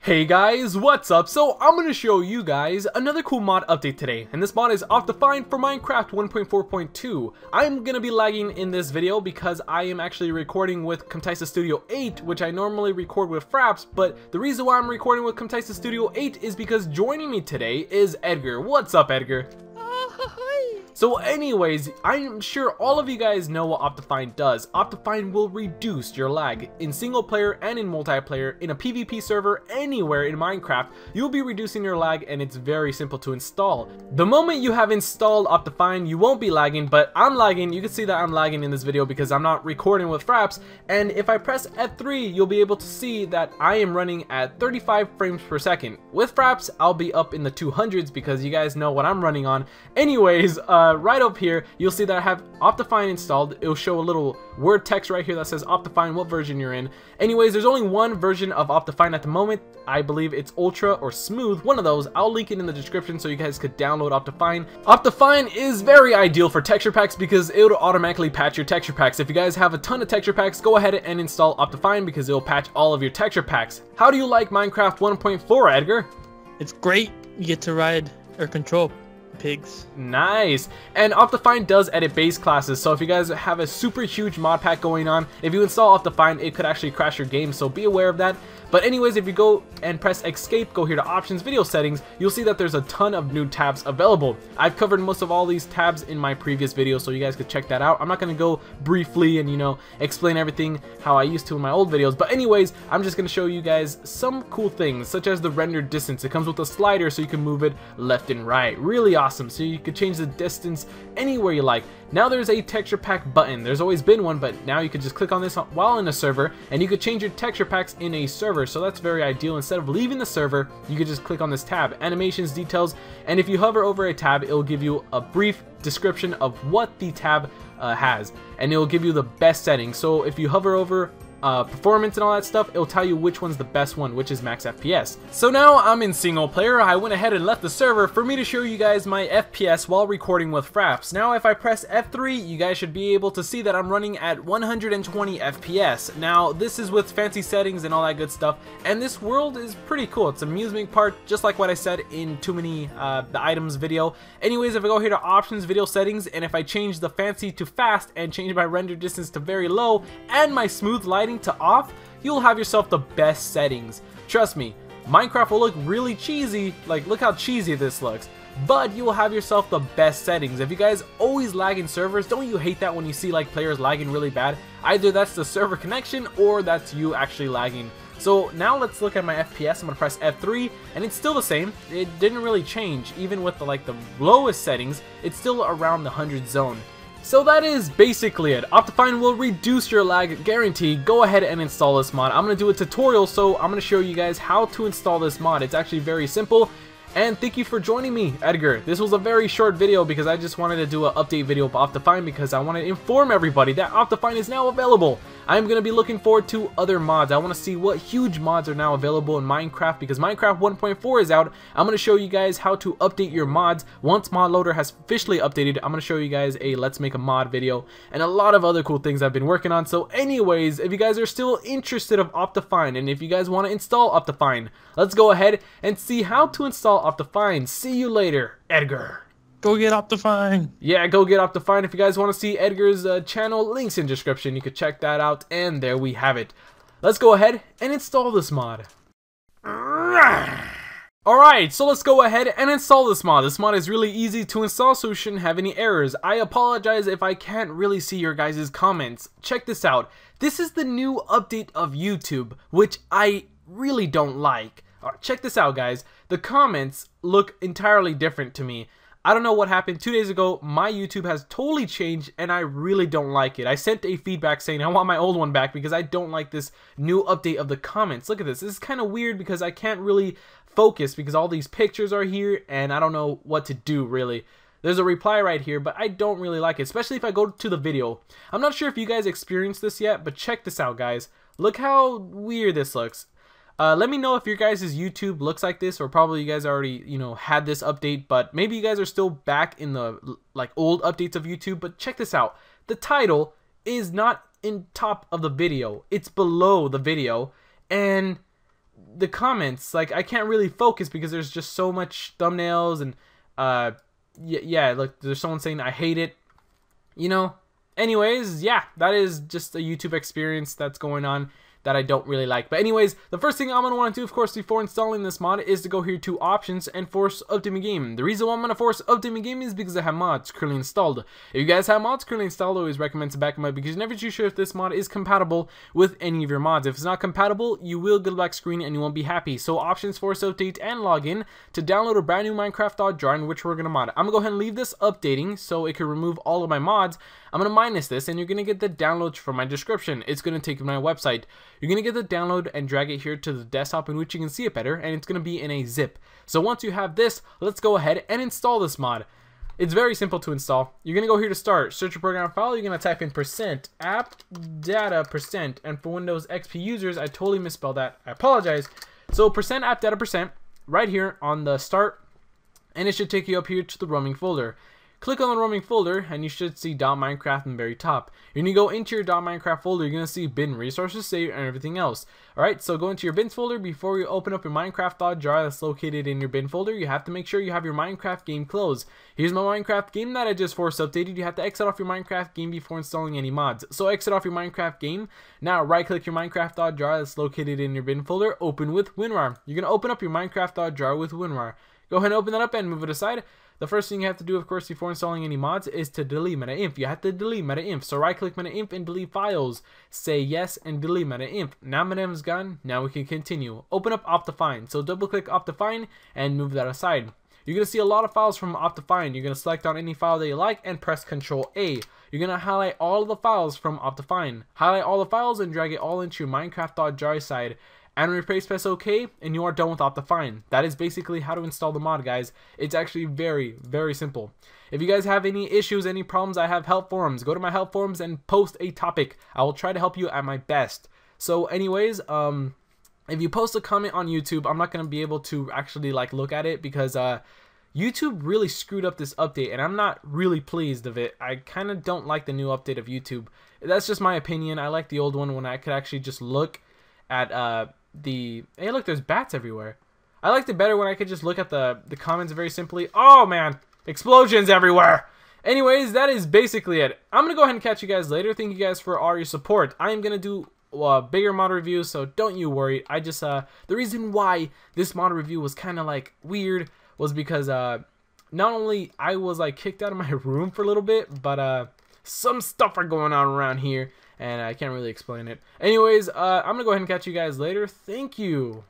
Hey guys, what's up? So I'm going to show you guys another cool mod update today, and this mod is Optifine for Minecraft 1.4.2. I'm going to be lagging in this video because I am actually recording with Camtasia Studio 8, which I normally record with Fraps, but the reason why I'm recording with Camtasia Studio 8 is because joining me today is Edgar. What's up, Edgar? So anyways, I'm sure all of you guys know what Optifine does. Optifine will reduce your lag in single player and in multiplayer, in a PvP server, anywhere in Minecraft. You'll be reducing your lag and it's very simple to install. The moment you have installed Optifine, you won't be lagging, but I'm lagging. You can see that I'm lagging in this video because I'm not recording with Fraps. And if I press F3, you'll be able to see that I am running at 35 frames per second. With Fraps, I'll be up in the 200s because you guys know what I'm running on. Anyways, right up here, you'll see that I have Optifine installed. It'll show a little word text right here that says Optifine, what version you're in. Anyways, there's only one version of Optifine at the moment. I believe it's Ultra or Smooth, one of those. I'll link it in the description so you guys could download Optifine. Optifine is very ideal for texture packs because it'll automatically patch your texture packs. If you guys have a ton of texture packs, go ahead and install Optifine because it'll patch all of your texture packs. How do you like Minecraft 1.4, Edgar? It's great. You get to ride or control pigs. Nice. And Optifine does edit base classes, so if you guys have a super huge mod pack going on, if you install Optifine, it could actually crash your game, so be aware of that. But anyways, if you go and press escape, go here to options, video settings, you'll see that there's a ton of new tabs available. I've covered most of all these tabs in my previous video, so you guys could check that out. I'm not going to go briefly and, you know, explain everything how I used to in my old videos, but anyways, I'm just going to show you guys some cool things, such as the render distance. It comes with a slider so you can move it left and right. Really awesome. So you could change the distance anywhere you like. Now there's a texture pack button. There's always been one, but now you could just click on this while in a server and you could change your texture packs in a server. So that's very ideal. Instead of leaving the server, you could just click on this tab, animations, details, and if you hover over a tab, it'll give you a brief description of what the tab has, and it'll give you the best settings. So if you hover over performance and all that stuff, it'll tell you which one's the best one, which is max FPS. So now I'm in single player. I went ahead and left the server for me to show you guys my FPS while recording with Fraps. Now if I press F3, you guys should be able to see that I'm running at 120 FPS. Now this is with fancy settings and all that good stuff, and this world is pretty cool. It's an amusement park, just like what I said in Too Many the Items video. Anyways, if I go here to options, video settings, and if I change the fancy to fast and change my render distance to very low and my smooth lighting to off, you'll have yourself the best settings. Trust me, Minecraft will look really cheesy, like look how cheesy this looks, but you will have yourself the best settings. If you guys always lag in servers, don't you hate that when you see like players lagging really bad? Either that's the server connection or that's you actually lagging. So now let's look at my FPS. I'm gonna press F3 and it's still the same. It didn't really change. Even with the lowest settings, it's still around the 100 zone. So that is basically it. Optifine will reduce your lag, guaranteed. Go ahead and install this mod. I'm going to do a tutorial, so I'm going to show you guys how to install this mod. It's actually very simple. And thank you for joining me, Edgar. This was a very short video because I just wanted to do an update video of Optifine because I want to inform everybody that Optifine is now available. I'm going to be looking forward to other mods. I want to see what huge mods are now available in Minecraft because Minecraft 1.4 is out. I'm going to show you guys how to update your mods. Once Mod Loader has officially updated, I'm going to show you guys a Let's Make a Mod video and a lot of other cool things I've been working on. So anyways, if you guys are still interested in Optifine and if you guys want to install Optifine, let's go ahead and see how to install Optifine. See you later, Edgar. Go get Optifine. Yeah, go get Optifine. If you guys want to see Edgar's channel, links in description. You could check that out. And there we have it. Let's go ahead and install this mod. Alright, so let's go ahead and install this mod. This mod is really easy to install, so you shouldn't have any errors. I apologize if I can't really see your guys' comments. Check this out. This is the new update of YouTube, which I really don't like. Right, check this out, guys. The comments look entirely different to me. I don't know what happened 2 days ago. My YouTube has totally changed and I really don't like it. I sent a feedback saying I want my old one back because I don't like this new update of the comments. Look at this. This is kind of weird because I can't really focus because all these pictures are here and I don't know what to do really. There's a reply right here, but I don't really like it, especially if I go to the video. I'm not sure if you guys experienced this yet, but check this out, guys. Look how weird this looks. Let me know if your guys' YouTube looks like this, or probably you guys already, you know, had this update, but maybe you guys are still back in the, old updates of YouTube, but check this out. The title is not in top of the video. It's below the video. And the comments, like, I can't really focus because there's just so much thumbnails and, yeah, look, there's someone saying I hate it, you know. Anyways, yeah, that is just a YouTube experience that's going on that I don't really like. But anyways, the first thing I'm going to want to do, of course, before installing this mod is to go here to options and force Optifine game. The reason why I'm going to force Optifine game is because I have mods currently installed. If you guys have mods currently installed, I always recommend to back them up because you're never too sure if this mod is compatible with any of your mods. If it's not compatible, you will get a black screen and you won't be happy. So options, force update, and login to download a brand new Minecraft.jar in which we're going to mod. I'm going to go ahead and leave this updating so it can remove all of my mods. I'm going to minus this and you're going to get the download from my description. It's going to take you to my website. You're going to get the download and drag it here to the desktop in which you can see it better, and it's going to be in a zip. So once you have this, let's go ahead and install this mod. It's very simple to install. You're going to go here to start, search your program file, you're going to type in %appdata%, and for Windows XP users, I totally misspelled that, I apologize. So %appdata% right here on the start, and it should take you up here to the roaming folder. Click on the roaming folder and you should see .minecraft in the very top. When you go into your .minecraft folder, you're going to see bin resources, save, and everything else. Alright, so go into your bins folder. Before you open up your Minecraft.jar that's located in your bin folder, you have to make sure you have your Minecraft game closed. Here's my Minecraft game that I just force updated. You have to exit off your Minecraft game before installing any mods. So exit off your Minecraft game. Now right click your Minecraft.jar that's located in your bin folder, open with WinRAR. You're going to open up your Minecraft.jar with WinRAR. Go ahead and open that up and move it aside. The first thing you have to do, of course, before installing any mods is to delete MetaInf. You have to delete MetaInf. So right-click MetaInf and delete files. Say yes and delete MetaInf. Now MetaInf is gone. Now we can continue. Open up Optifine. So double-click Optifine and move that aside. You're going to see a lot of files from Optifine. You're going to select on any file that you like and press Ctrl A. You're going to highlight all the files from Optifine. Highlight all the files and drag it all into your Minecraft.jar side. And replace, press OK, and you are done with Optifine. That is basically how to install the mod, guys. It's actually very, very simple. If you guys have any issues, any problems, I have help forums. Go to my help forums and post a topic. I will try to help you at my best. So anyways, if you post a comment on YouTube, I'm not going to be able to actually like look at it because YouTube really screwed up this update and I'm not really pleased of it. I kind of don't like the new update of YouTube. That's just my opinion. I like the old one when I could actually just look at hey, look, there's bats everywhere. I liked it better when I could just look at the comments very simply. Oh man, explosions everywhere. Anyways, that is basically it. I'm gonna go ahead and catch you guys later. Thank you guys for all your support. I am gonna do bigger mod reviews, so don't you worry. I just the reason why this mod review was kind of like weird was because not only I was like kicked out of my room for a little bit, but some stuff are going on around here and I can't really explain it. Anyways, I'm gonna go ahead and catch you guys later. Thank you.